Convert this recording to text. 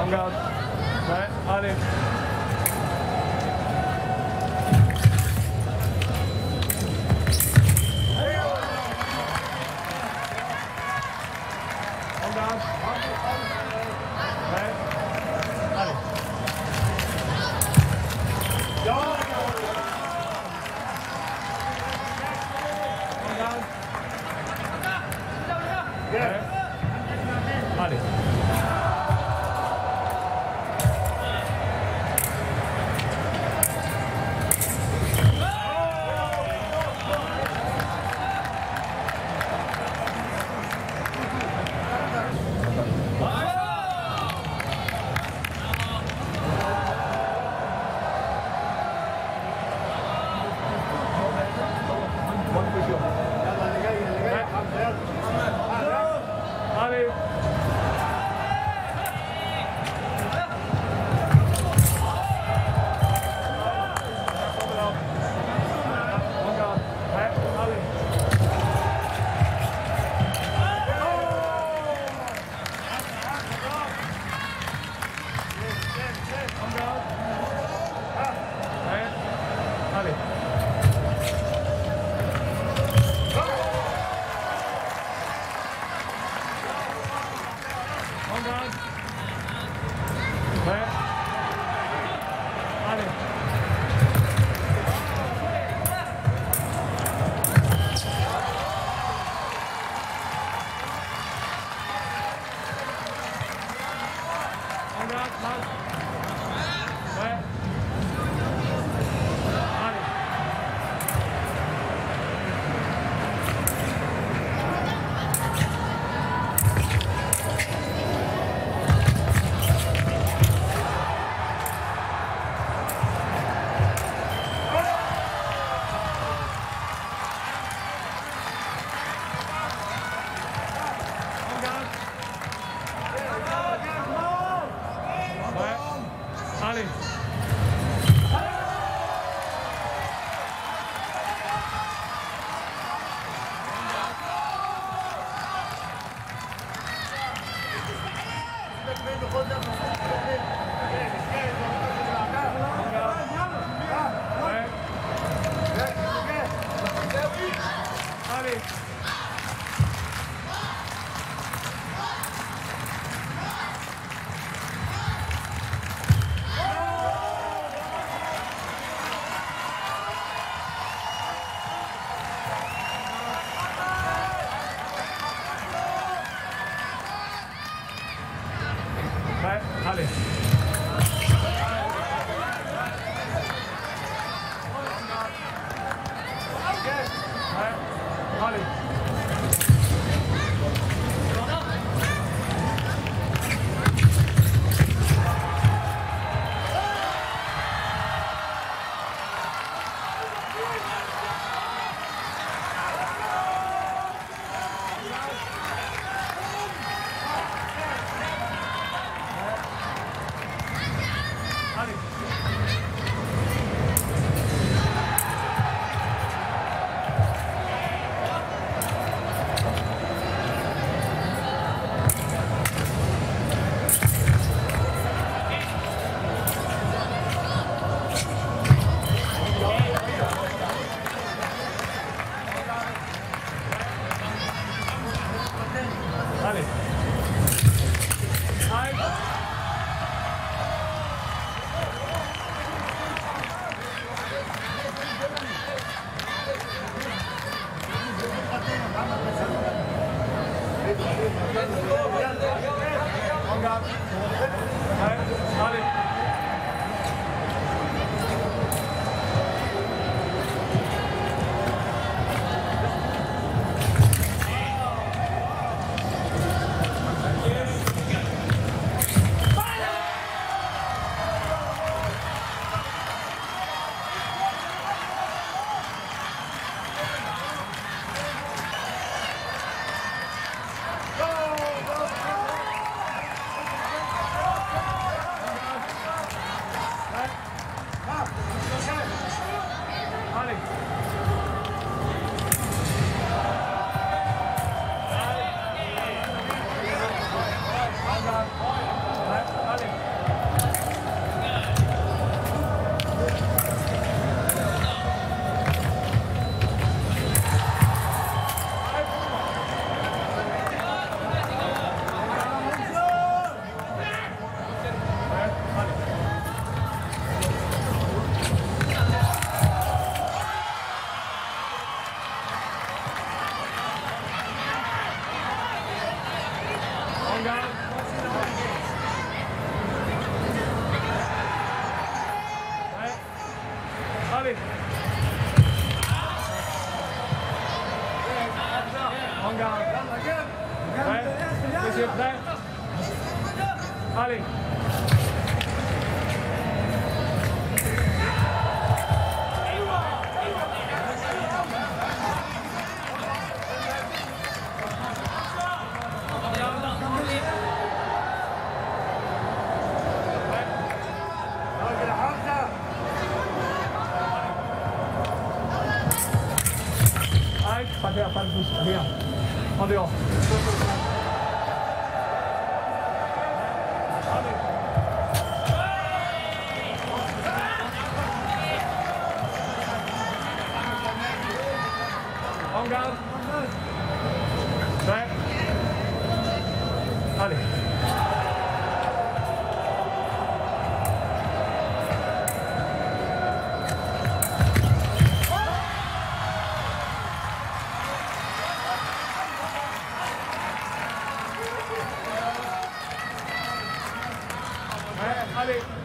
On guard. Right, on it. On guard. Right, on it. On guard. Yeah. On it. All right. Halling. En dehors. En garde. Ouais. Allez. Allez.